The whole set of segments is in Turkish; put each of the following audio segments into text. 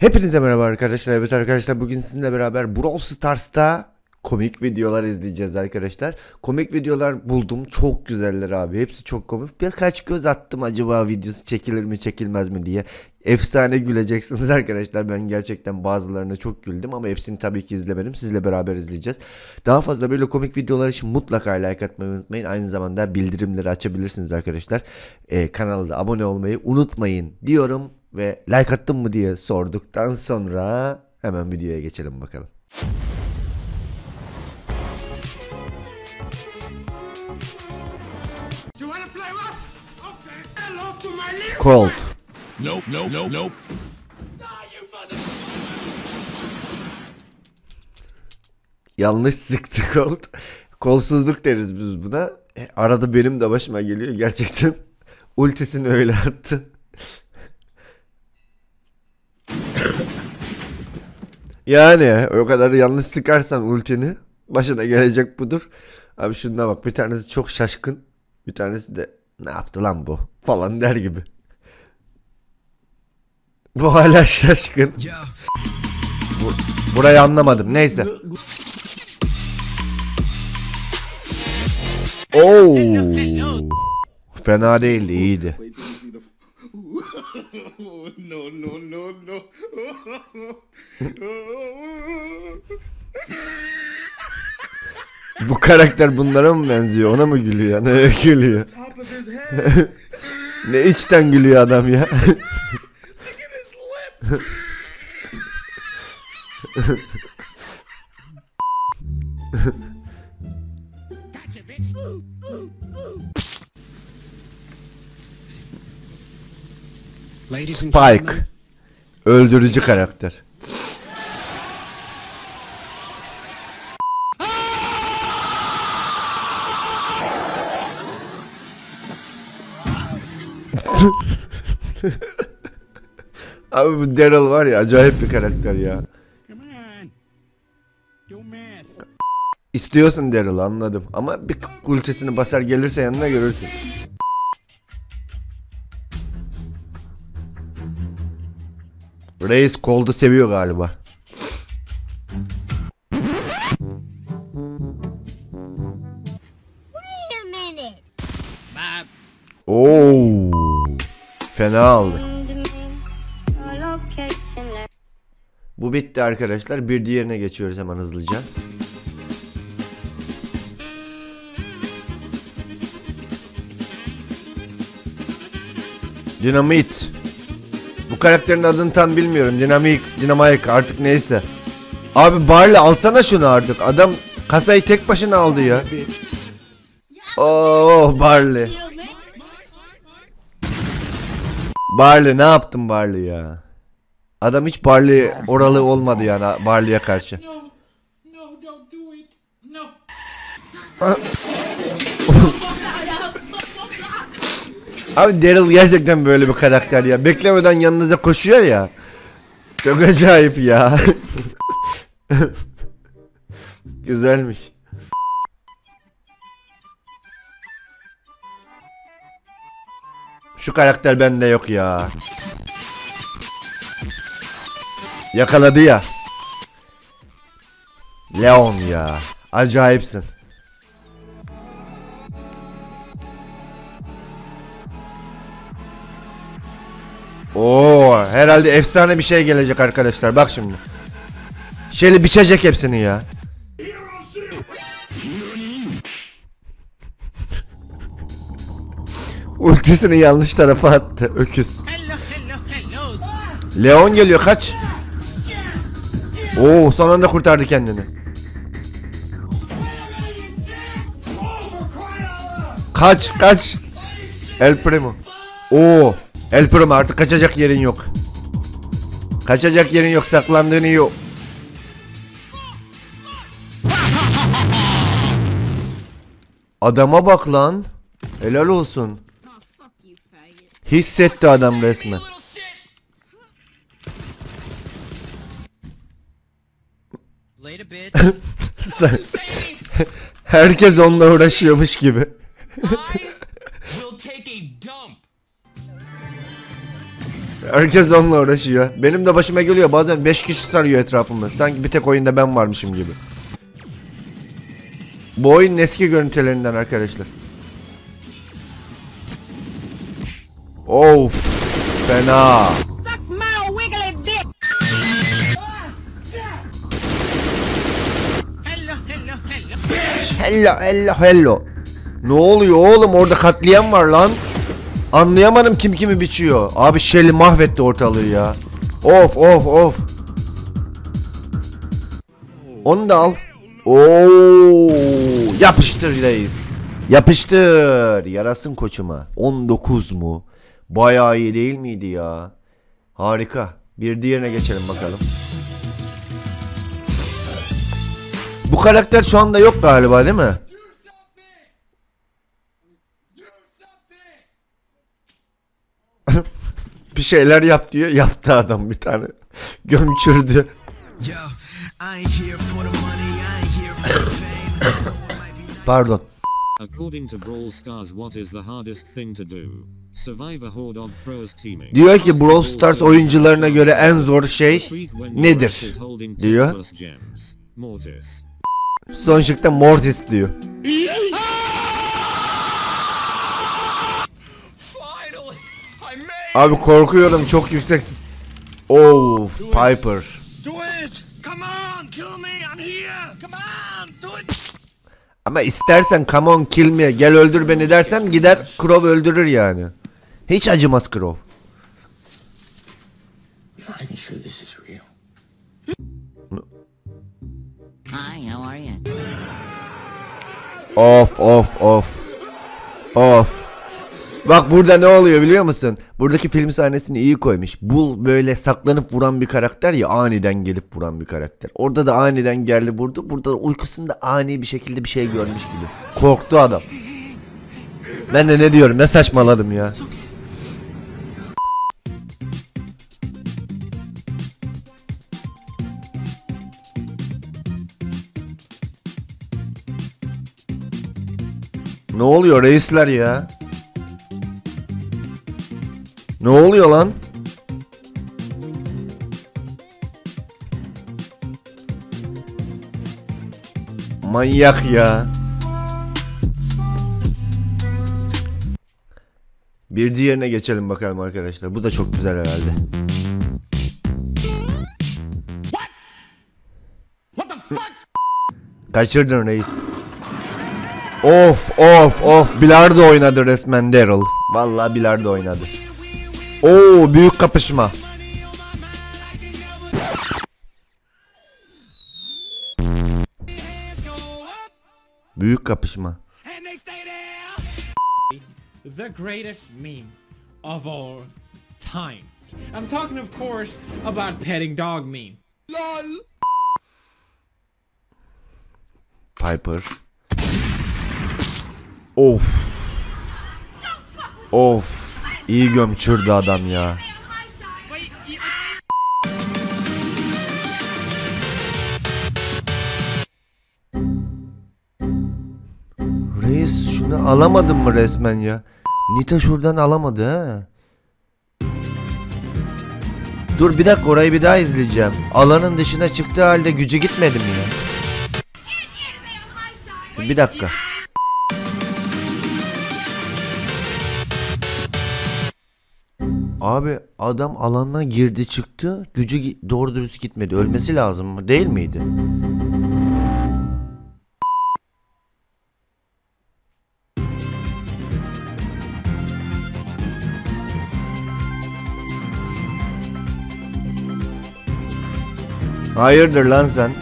Hepinize merhaba arkadaşlar. Evet arkadaşlar, bugün sizinle beraber Brawl Stars'ta komik videolar izleyeceğiz arkadaşlar. Komik videolar buldum, çok güzeller abi, hepsi çok komik. Birkaç göz attım acaba videosu çekilir mi çekilmez mi diye. Efsane güleceksiniz arkadaşlar. Ben gerçekten bazılarına çok güldüm ama hepsini tabii ki izlemedim. Sizle beraber izleyeceğiz. Daha fazla böyle komik videolar için mutlaka like atmayı unutmayın. Aynı zamanda bildirimleri açabilirsiniz arkadaşlar. Kanalda abone olmayı unutmayın diyorum. Ve like attın mı diye sorduktan sonra hemen videoya geçelim bakalım. Cold. Nope, nope, nope, nope. Yanlış sıktı Cold. Kolsuzluk deriz biz buna. Arada benim de başıma geliyor gerçekten. Ultisini öyle attı. Yani o kadar yanlış sıkarsan ultini başına gelecek budur. Abi şuna bak, bir tanesi çok şaşkın, bir tanesi de ne yaptı lan bu falan der gibi. Bu hala şaşkın. Burayı anlamadım, neyse. Oo, fena değildi, iyiydi. No. Bu karakter bunlara mı benziyor? Ona mı gülüyor? Ne gülüyor? Ne içten gülüyor adam ya. Spike, öldürücü karakter. Abi bu Darryl var ya, acayip bir karakter ya. İstiyorsun Darryl, anladım, ama bir kulçesini basar gelirse yanına görürsün. Reis Cold'u seviyor galiba. Oo, fena aldı. Bu bitti arkadaşlar. Bir diğerine geçiyoruz hemen hızlıca. Dinamit. Bu karakterin adını tam bilmiyorum. Dinamik artık neyse. Abi Barley alsana şunu artık. Adam kasayı tek başına aldı ya. Oo Barley. Barley ne yaptın Barley ya? Adam hiç Barley oralı olmadı yani Barley'e karşı. Abi Darryl gerçekten böyle bir karakter ya. Beklemeden yanınıza koşuyor ya. Çok acayip ya. Güzelmiş. Şu karakter bende yok ya. Yakaladı ya. Leon ya. Acayipsin. Oo, herhalde efsane bir şey gelecek arkadaşlar. Bak şimdi. Shelly biçecek hepsini ya. Ultisini yanlış tarafa attı öküz. Leon geliyor, kaç. Oo, son anda kurtardı kendini. Kaç. El Primo. Oo. El Primo, artık kaçacak yerin yok. Kaçacak yerin yok, saklandığın iyi. Adama bak lan. Helal olsun. Hissetti adam resmen. Herkes onunla uğraşıyormuş gibi. Herkes onunla uğraşıyor. Benim de başıma geliyor. Bazen 5 kişi sarıyor etrafımda. Sanki bir tek oyunda ben varmışım gibi. Bu oyunun eski görüntülerinden arkadaşlar. Of, fena. Hello, hello, hello. Ne oluyor oğlum, orada katliam var lan. Anlayamadım kim kimi biçiyor. Abi Shelly mahvetti ortalığı ya. Of of of. Onu da al. Oo, yapıştır reis. Yapıştır. Yarasın koçuma. 19 mu? Bayağı iyi değil miydi ya? Harika. Bir diğerine geçelim bakalım. Bu karakter şu anda yok galiba değil mi? Bir şeyler yap diyor. Yaptı adam bir tane. Gömçürdü. Pardon. Diyor ki Brawl Stars oyuncularına göre en zor şey nedir? Diyor. Son şıkta Mortis diyor. Abi korkuyorum, çok yükseksin. Oh, Piper. Ama istersen come on kill me, gel öldür beni dersen gider Crow öldürür yani. Hiç acımaz Crow. Of of of. Of. Bak burada ne oluyor biliyor musun? Buradaki film sahnesini iyi koymuş. Bu böyle saklanıp vuran bir karakter ya, aniden gelip vuran bir karakter. Orada da aniden geldi vurdu. Burada uykusunda ani bir şekilde bir şey görmüş gibi. Korktu adam. Ben de ne diyorum, ne saçmaladım ya. Ne oluyor reisler ya? Ne oluyor lan? Manyak ya. Bir diğerine geçelim bakalım arkadaşlar. Bu da çok güzel herhalde. Kaçırdın reis. Of of of, bilardo oynadı resmen Darryl. Vallahi bilardo oynadı. Oo, büyük kapışma. Büyük kapışma. The greatest meme of all time. I'm talking of course about petting dog meme. LOL. Piper. Of. Of. İyi gömçürdü adam ya. Reis şunu alamadın mı resmen ya? Nita şuradan alamadı ha. Dur bir dakika, orayı bir daha izleyeceğim. Alanın dışına çıktığı halde gücü gitmedi mi ya? Bir dakika. Abi adam alanına girdi çıktı, gücü doğru dürüst gitmedi, ölmesi lazım mı değil miydi? Hayırdır lan sen?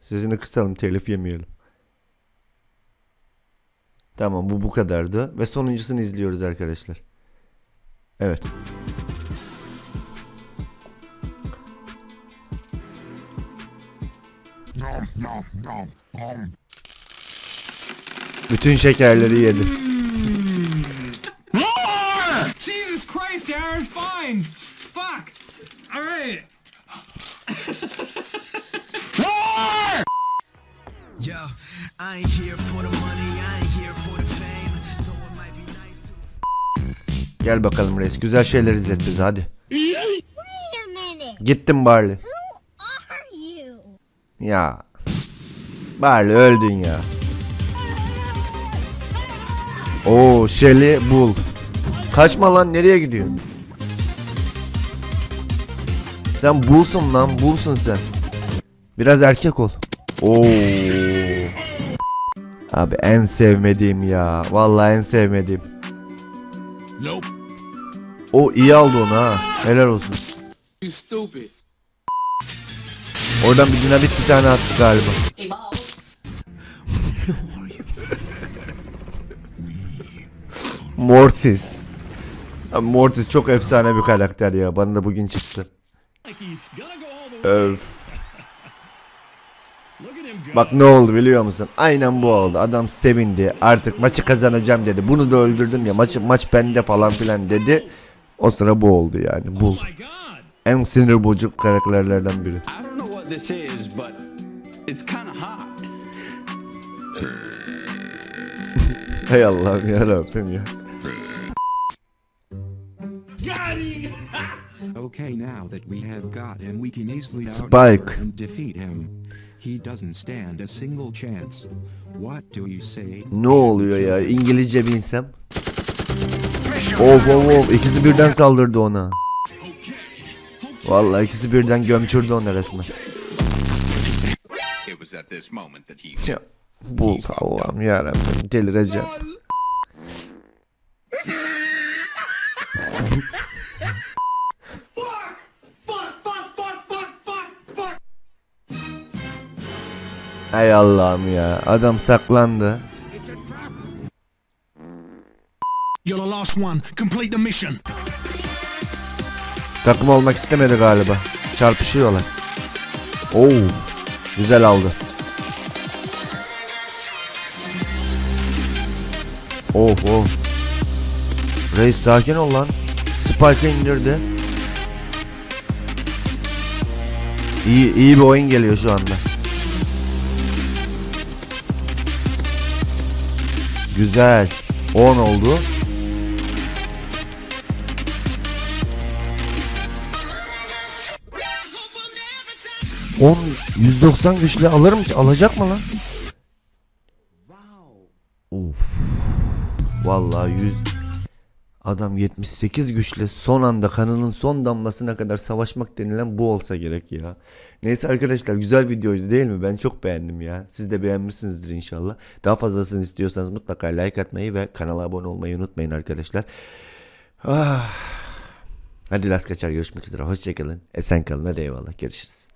Sesini kısalım, telif yemeyelim. Tamam, bu kadardı ve sonuncusunu izliyoruz arkadaşlar. Evet. Bütün şekerleri yedi. Jesus Christ, Aaron, fine. Fuck. All right. Yo, I ain't here for the money. Gel Gel bakalım reis. Güzel şeyler izlet bizi hadi. Gittim Barley. Ya. Barley öldün ya. Oo Shelly bul. Kaçma lan, nereye gidiyorsun? Sen bulsun lan, bulsun sen. Biraz erkek ol. Oo. Abi en sevmediğim ya. Vallahi en sevmediğim. O iyi aldı onu ha. Helal olsun. Oradan bir dinamit bir tane attı galiba. Mortis. Abi Mortis çok efsane bir karakter ya. Bana da bugün çıktı. Öf. Bak ne oldu biliyor musun? Aynen bu oldu. Adam sevindi. Artık maçı kazanacağım dedi. Bunu da öldürdüm ya. Maç bende falan filan dedi. O sıra bu oldu yani. Bul. En sinir bozucu karakterlerden biri. Hay Allah'ım ya Rabbim ya. Spike. Ne oluyor ya? İngilizce bilsem. Of of of, ikisi birden saldırdı ona. Vallahi ikisi birden gömçürdü ona resmen. Ya, bul Allah'ım ya Rabbim, delireceğim. Hay Allah'ım ya, adam saklandı. Takım olmak istemedi galiba. Çarpışıyorlar. Oo, güzel aldı. Oh oh. Reis sakin ol lan. Spike'ı indirdi. İyi bir oyun geliyor şu anda. Güzel. 10 oldu. On 190 güçle alır mı? Alacak mı lan? Of. Vallahi 100. Adam 78 güçle son anda kanının son damlasına kadar savaşmak denilen bu olsa gerek ya. Neyse arkadaşlar, güzel videoydu değil mi? Ben çok beğendim ya. Siz de beğenmişsinizdir inşallah. Daha fazlasını istiyorsanız mutlaka like atmayı ve kanala abone olmayı unutmayın arkadaşlar. Ah. Hadi las kaçar, görüşmek üzere. Hoşçakalın. Esen kalın. Hadi eyvallah. Görüşürüz.